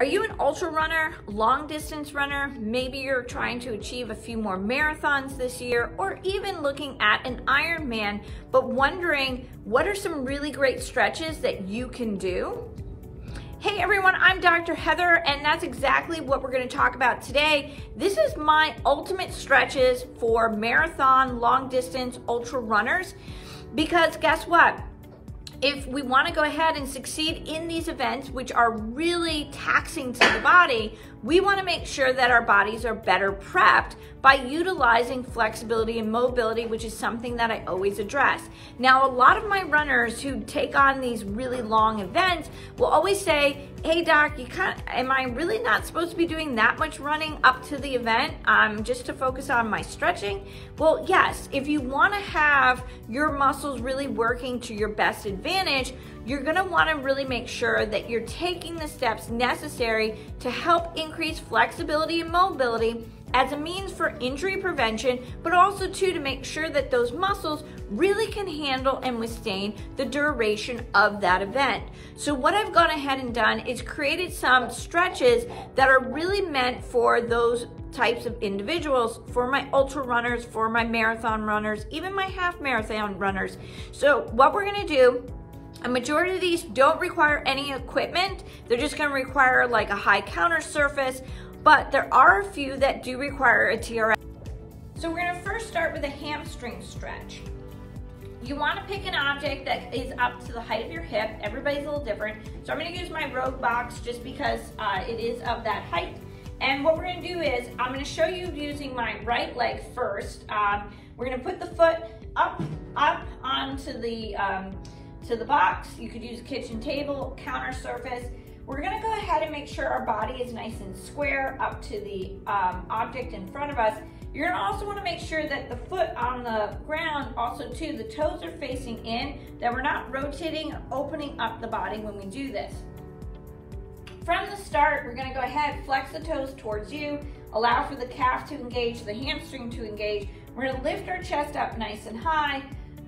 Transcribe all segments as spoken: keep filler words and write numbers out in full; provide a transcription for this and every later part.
Are you an ultra runner, long distance runner? Maybe you're trying to achieve a few more marathons this year, or even looking at an Ironman, but wondering what are some really great stretches that you can do? Hey everyone, I'm Doctor Heather, and that's exactly what we're going to talk about today. This is my ultimate stretches for marathon, long distance, ultra runners, because guess what? If we want to go ahead and succeed in these events, which are really taxing to the body, we want to make sure that our bodies are better prepped by utilizing flexibility and mobility, which is something that I always address. Now, a lot of my runners who take on these really long events will always say, hey doc, you kind of, am I really not supposed to be doing that much running up to the event um, just to focus on my stretching? Well, yes, if you want to have your muscles really working to your best advantage, you're going to want to really make sure that you're taking the steps necessary to help increase flexibility and mobility as a means for injury prevention, but also too to make sure that those muscles really can handle and withstand the duration of that event. So what I've gone ahead and done is created some stretches that are really meant for those types of individuals, for my ultra runners, for my marathon runners, even my half marathon runners. So what we're gonna do, a majority of these don't require any equipment. They're just gonna require like a high counter surface, but there are a few that do require a T R X. So we're gonna first start with a hamstring stretch. You wanna pick an object that is up to the height of your hip. Everybody's a little different. So I'm gonna use my Rogue box just because uh, it is of that height. And what we're gonna do is, I'm gonna show you using my right leg first. Um, we're gonna put the foot up, up onto the, um, to the box. You could use a kitchen table, counter surface. We're gonna go ahead and make sure our body is nice and square up to the um, object in front of us. You're gonna also wanna make sure that the foot on the ground, also too, the toes are facing in, that we're not rotating or opening up the body when we do this. From the start, we're gonna go ahead, flex the toes towards you, allow for the calf to engage, the hamstring to engage. We're gonna lift our chest up nice and high.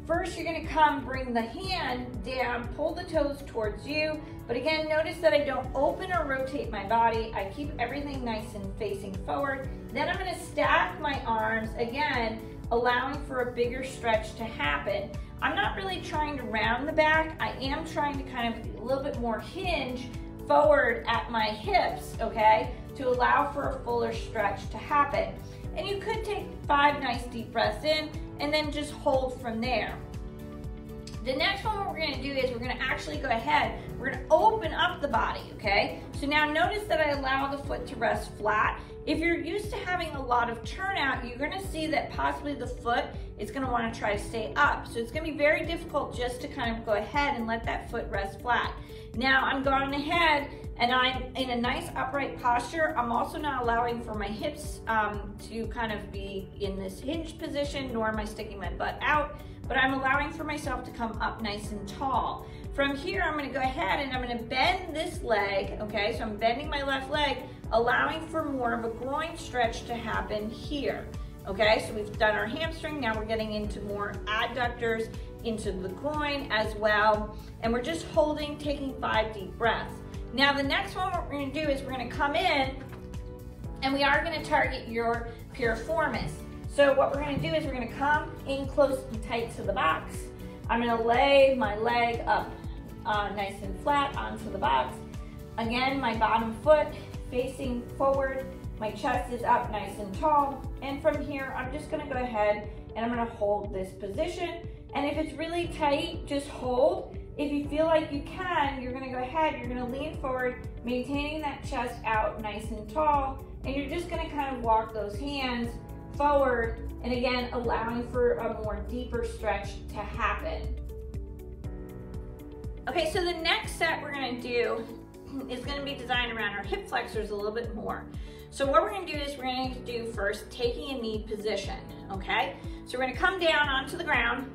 First, you're gonna come, bring the hand down, pull the toes towards you. But again, notice that I don't open or rotate my body. I keep everything nice and facing forward. Then I'm gonna stack my arms, again, allowing for a bigger stretch to happen. I'm not really trying to round the back. I am trying to kind of a little bit more hinge forward at my hips, okay, to allow for a fuller stretch to happen. And you could take five nice deep breaths in and then just hold from there. The next one we're gonna do is we're gonna actually go ahead, we're gonna open up the body, okay? So now notice that I allow the foot to rest flat. If you're used to having a lot of turnout, you're gonna see that possibly the foot is gonna wanna try to stay up. So it's gonna be very difficult just to kind of go ahead and let that foot rest flat. Now I'm going ahead and I'm in a nice upright posture. I'm also not allowing for my hips um, to kind of be in this hinge position, nor am I sticking my butt out, but I'm allowing for myself to come up nice and tall. From here, I'm gonna go ahead and I'm gonna bend this leg, okay? So I'm bending my left leg, allowing for more of a groin stretch to happen here, okay? So we've done our hamstring, now we're getting into more adductors, into the groin as well, and we're just holding, taking five deep breaths. Now the next one what we're gonna do is we're gonna come in and we are gonna target your piriformis. So what we're gonna do is we're gonna come in close and tight to the box. I'm gonna lay my leg up uh, nice and flat onto the box. Again, my bottom foot facing forward, my chest is up nice and tall. And from here, I'm just gonna go ahead and I'm gonna hold this position. And if it's really tight, just hold. If you feel like you can, you're gonna go ahead, you're gonna lean forward, maintaining that chest out nice and tall, and you're just gonna kind of walk those hands forward, and again, allowing for a more deeper stretch to happen. Okay, so the next set we're gonna do is gonna be designed around our hip flexors a little bit more. So what we're gonna do is we're gonna do first, taking a knee position, okay? So we're gonna come down onto the ground.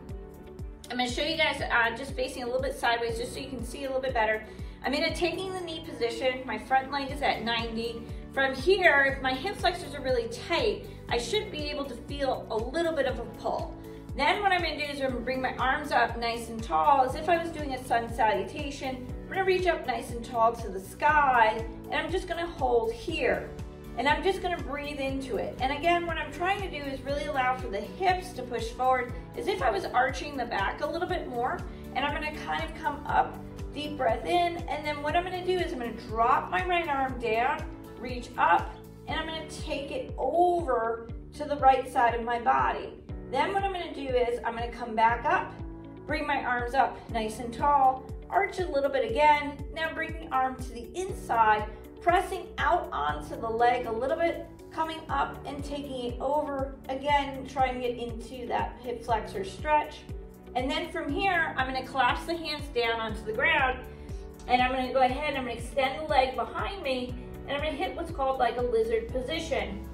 I'm gonna show you guys uh, just facing a little bit sideways just so you can see a little bit better. I'm in a taking the knee position, my front leg is at ninety. From here, if my hip flexors are really tight, I should be able to feel a little bit of a pull. Then what I'm gonna do is I'm gonna bring my arms up nice and tall as if I was doing a sun salutation. I'm gonna reach up nice and tall to the sky, and I'm just gonna hold here. And I'm just gonna breathe into it. And again, what I'm trying to do is really allow for the hips to push forward as if I was arching the back a little bit more. And I'm gonna kind of come up, deep breath in, and then what I'm gonna do is I'm gonna drop my right arm down, reach up, and I'm gonna take it over to the right side of my body. Then what I'm gonna do is I'm gonna come back up, bring my arms up nice and tall, arch a little bit again, now bring the arm to the inside, pressing out onto the leg a little bit, coming up and taking it over. Again, trying to get into that hip flexor stretch. And then from here, I'm gonna collapse the hands down onto the ground, and I'm gonna go ahead and I'm gonna extend the leg behind me, and I'm gonna hit what's called like a lizard position.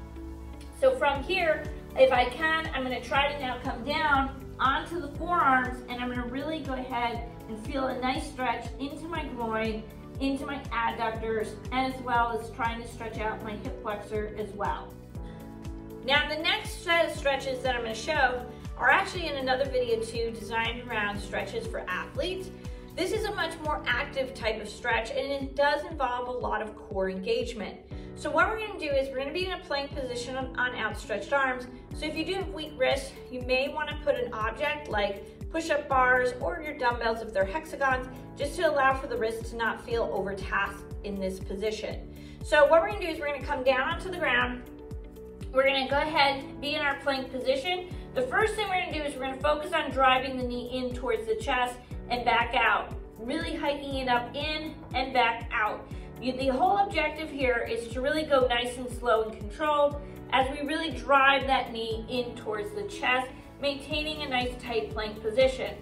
So from here, if I can, I'm gonna try to now come down onto the forearms, and I'm gonna really go ahead and feel a nice stretch into my groin, into my adductors, and as well as trying to stretch out my hip flexor as well. Now the next set of stretches that I'm going to show are actually in another video too, designed around stretches for athletes. This is a much more active type of stretch, and it does involve a lot of core engagement. So what we're going to do is we're going to be in a plank position on, on outstretched arms. So if you do have weak wrists, you may want to put an object like push-up bars or your dumbbells if they're hexagons, just to allow for the wrist to not feel overtasked in this position. So what we're gonna do is we're gonna come down onto the ground. We're gonna go ahead, be in our plank position. The first thing we're gonna do is we're gonna focus on driving the knee in towards the chest and back out, really hiking it up in and back out. You, the whole objective here is to really go nice and slow and controlled as we really drive that knee in towards the chest, maintaining a nice tight plank position.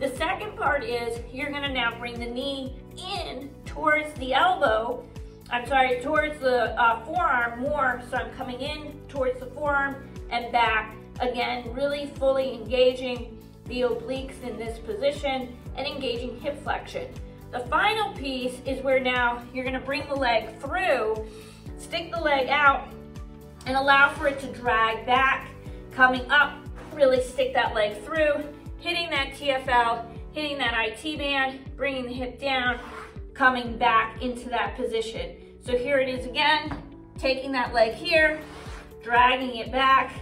The second part is you're gonna now bring the knee in towards the elbow, I'm sorry, towards the uh, forearm more, so I'm coming in towards the forearm and back, again, really fully engaging the obliques in this position and engaging hip flexion. The final piece is where now you're gonna bring the leg through, stick the leg out, and allow for it to drag back, coming up, really stick that leg through, hitting that T F L, hitting that I T band, bringing the hip down, coming back into that position. So here it is again, taking that leg here, dragging it back,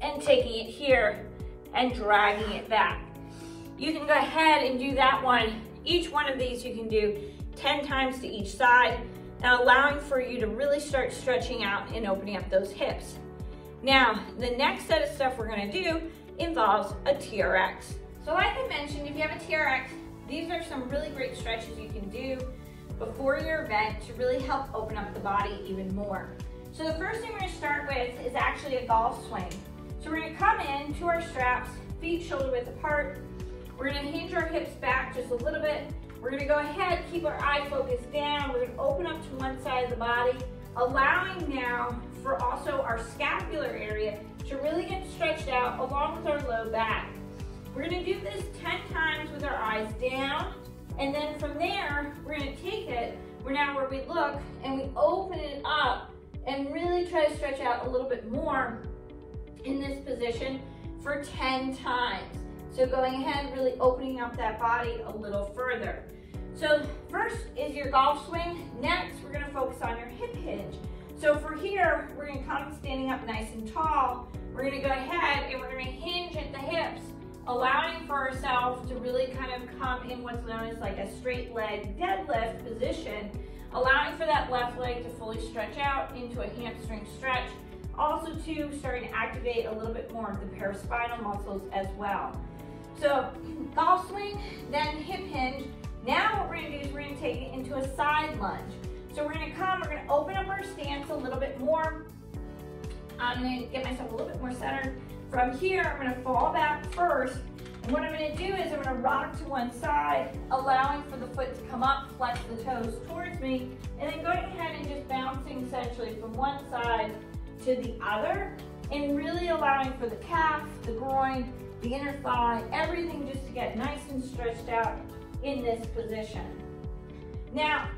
and taking it here, and dragging it back. You can go ahead and do that one. Each one of these you can do ten times to each side, now allowing for you to really start stretching out and opening up those hips. Now, the next set of stuff we're gonna do involves a T R X. So like I mentioned, if you have a T R X, these are some really great stretches you can do before your event to really help open up the body even more. So the first thing we're gonna start with is actually a golf swing. So we're gonna come in to our straps, feet shoulder width apart. We're gonna hinge our hips back just a little bit. We're gonna go ahead, keep our eye focused down. We're gonna open up to one side of the body, allowing now for also our scapular area to really get stretched out along with our low back. We're gonna do this ten times with our eyes down, and then from there, we're gonna take it, we're now where we look, and we open it up and really try to stretch out a little bit more in this position for ten times. So going ahead, really opening up that body a little further. So first is your golf swing. Next, we're gonna focus on your hip hinge. So for here, we're gonna come standing up nice and tall. We're gonna go ahead and we're gonna hinge at the hips, allowing for ourselves to really kind of come in what's known as like a straight leg deadlift position, allowing for that left leg to fully stretch out into a hamstring stretch. Also too, starting to activate a little bit more of the paraspinal muscles as well. So golf swing, then hip hinge. Now what we're gonna do is we're gonna take it into a side lunge. So we're gonna come, we're gonna open up our stance a little bit more. I'm gonna get myself a little bit more centered. From here, I'm gonna fall back first. And what I'm gonna do is I'm gonna rock to one side, allowing for the foot to come up, flex the toes towards me, and then going ahead and just bouncing essentially from one side to the other, and really allowing for the calf, the groin, the inner thigh, everything just to get nice and stretched out in this position. Now,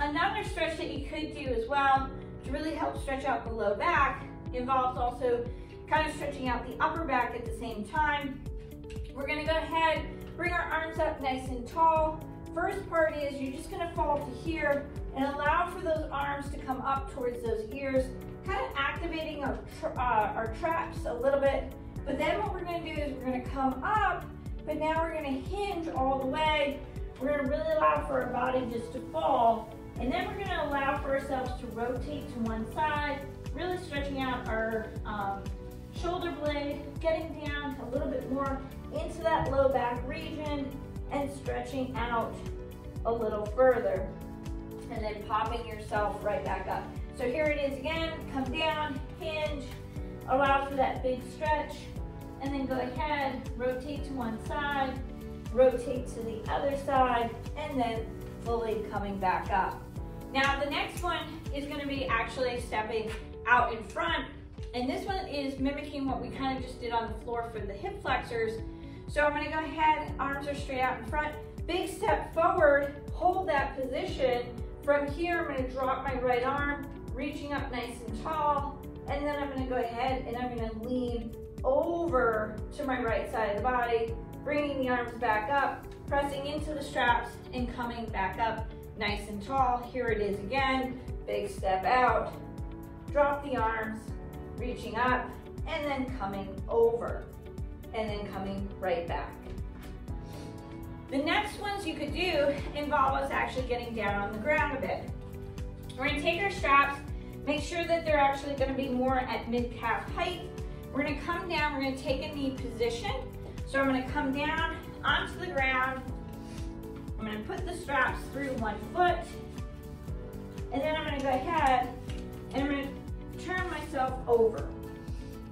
another stretch that you could do as well to really help stretch out the low back involves also kind of stretching out the upper back at the same time. We're gonna go ahead, bring our arms up nice and tall. first part is you're just going to fall to here and allow for those arms to come up towards those ears, kind of activating our, tra uh, our traps a little bit. But then what we're going to do is we're going to come up, but now we're going to hinge all the way. We're going to really allow for our body just to fall, and then we're going to allow for ourselves to rotate to one side, really stretching out our um, shoulder blade, getting down a little bit more into that low back region and stretching out a little further, and then popping yourself right back up. So here it is again, come down, hinge, allow for that big stretch, and then go ahead, rotate to one side, rotate to the other side, and then fully coming back up. Now the next one is going to be actually stepping out in front, and this one is mimicking what we kind of just did on the floor for the hip flexors. So I'm going to go ahead, arms are straight out in front, big step forward, hold that position. From here I'm going to drop my right arm, reaching up nice and tall, and then I'm going to go ahead and I'm going to lean over to my right side of the body, bringing the arms back up, pressing into the straps and coming back up nice and tall. Here it is again, big step out, drop the arms, reaching up, and then coming over, and then coming right back. The next ones you could do involve us actually getting down on the ground a bit. We're gonna take our straps, make sure that they're actually gonna be more at mid-calf height. We're gonna come down, we're gonna take a knee position. So I'm gonna come down onto the ground, I'm gonna put the straps through one foot, and then I'm gonna go ahead and I'm gonna turn myself over.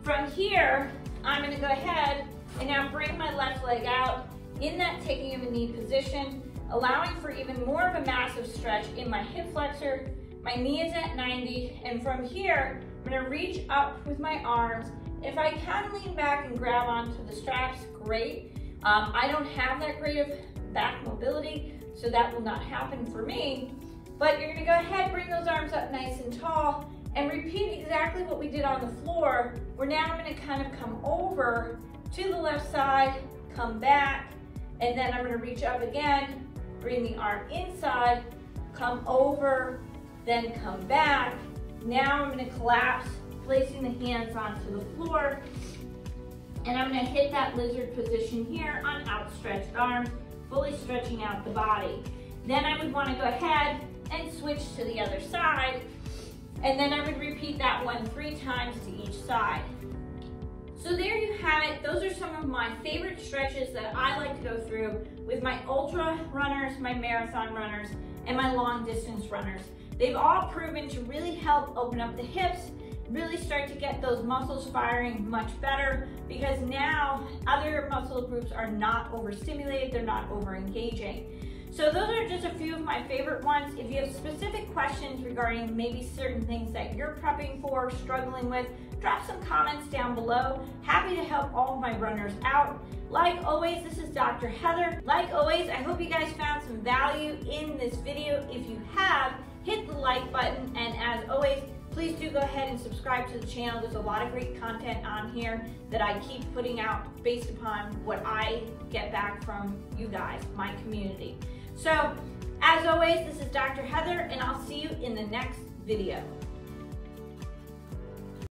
From here, I'm gonna go ahead and now bring my left leg out in that taking of a knee position, allowing for even more of a massive stretch in my hip flexor. My knee is at ninety, and from here, I'm gonna reach up with my arms. If I can lean back and grab onto the straps, great. Um, I don't have that great of back mobility, so that will not happen for me. But you're gonna go ahead, bring those arms up nice and tall, and repeat exactly what we did on the floor. We're now gonna kind of come over to the left side, come back, and then I'm gonna reach up again, bring the arm inside, come over, then come back. Now I'm gonna collapse, placing the hands onto the floor, and I'm gonna hit that lizard position here on outstretched arms, fully stretching out the body. Then I would wanna go ahead and switch to the other side, and then I would repeat that one three times to each side. So there you have it. Those are some of my favorite stretches that I like to go through with my ultra runners, my marathon runners, and my long distance runners. They've all proven to really help open up the hips, really start to get those muscles firing much better, because now other muscle groups are not overstimulated, they're not overengaging. So those are just a few of my favorite ones. If you have specific questions regarding maybe certain things that you're prepping for, struggling with, drop some comments down below. Happy to help all of my runners out. Like always, this is Doctor Heather. Like always, I hope you guys found some value in this video. If you have, hit the like button, and as always, please do go ahead and subscribe to the channel. There's a lot of great content on here that I keep putting out based upon what I get back from you guys, my community. So, as always, this is Doctor Heather, and I'll see you in the next video.